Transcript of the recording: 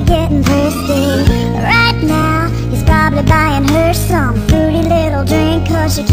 probably getting thirsty right now. He's probably buying her some fruity little drink, 'cause she